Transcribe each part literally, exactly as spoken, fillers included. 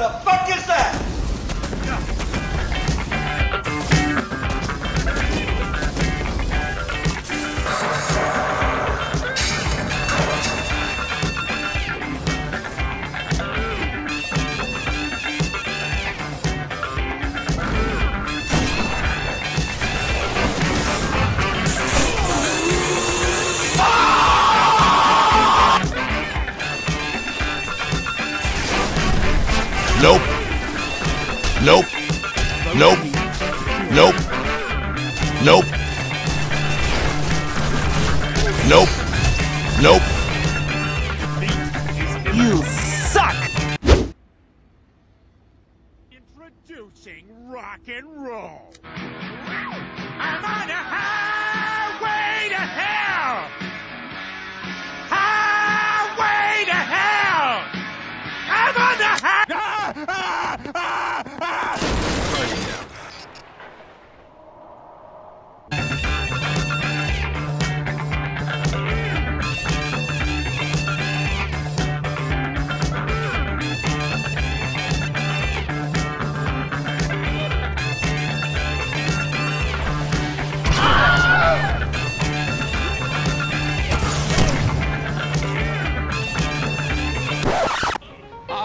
The fuck is that? Nope. Nope. Nope. Nope. Nope. Nope. Nope. You suck. Introducing rock and roll. I'm on a highway to hell. Highway to hell. I'm on the highway.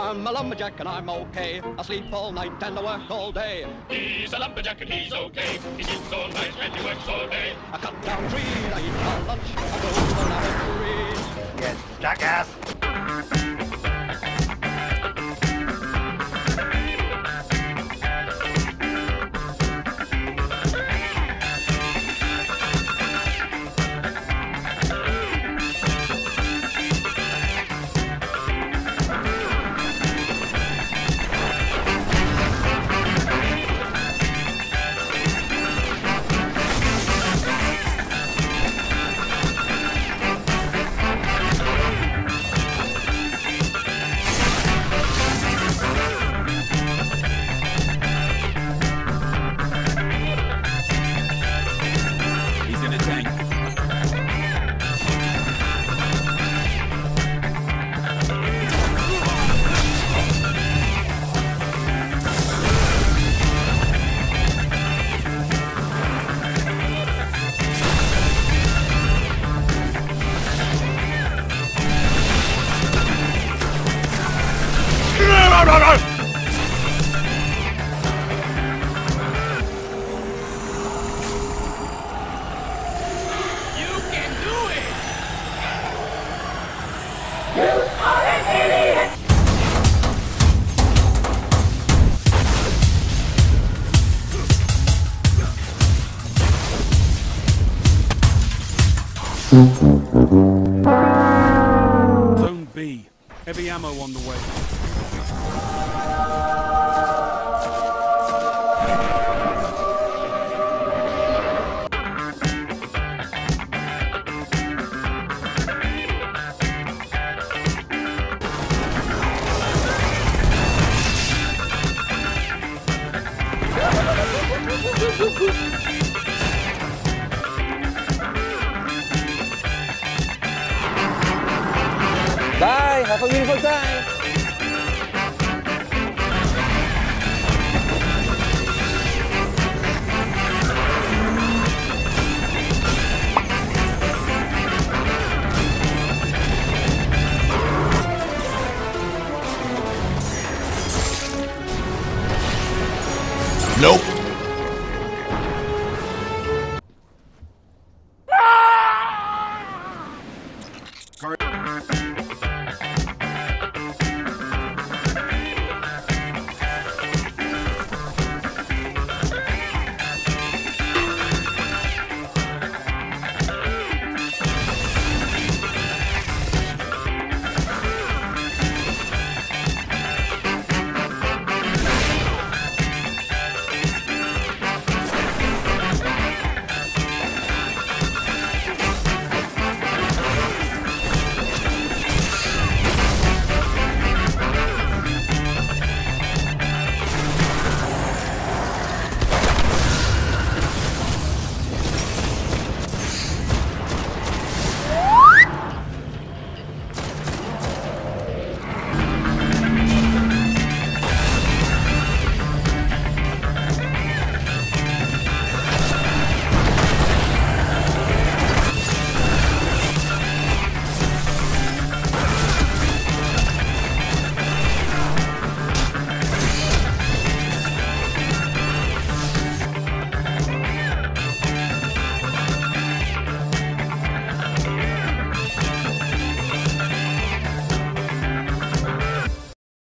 I'm a lumberjack and I'm okay. I sleep all night and I work all day. He's a lumberjack and he's okay. He sleeps all night and he works all day. I cut down trees, I eat my lunch, I go to the laboratory. Yes, jackass! Zone B. Heavy ammo on the way. Bye, have a beautiful time. Nope.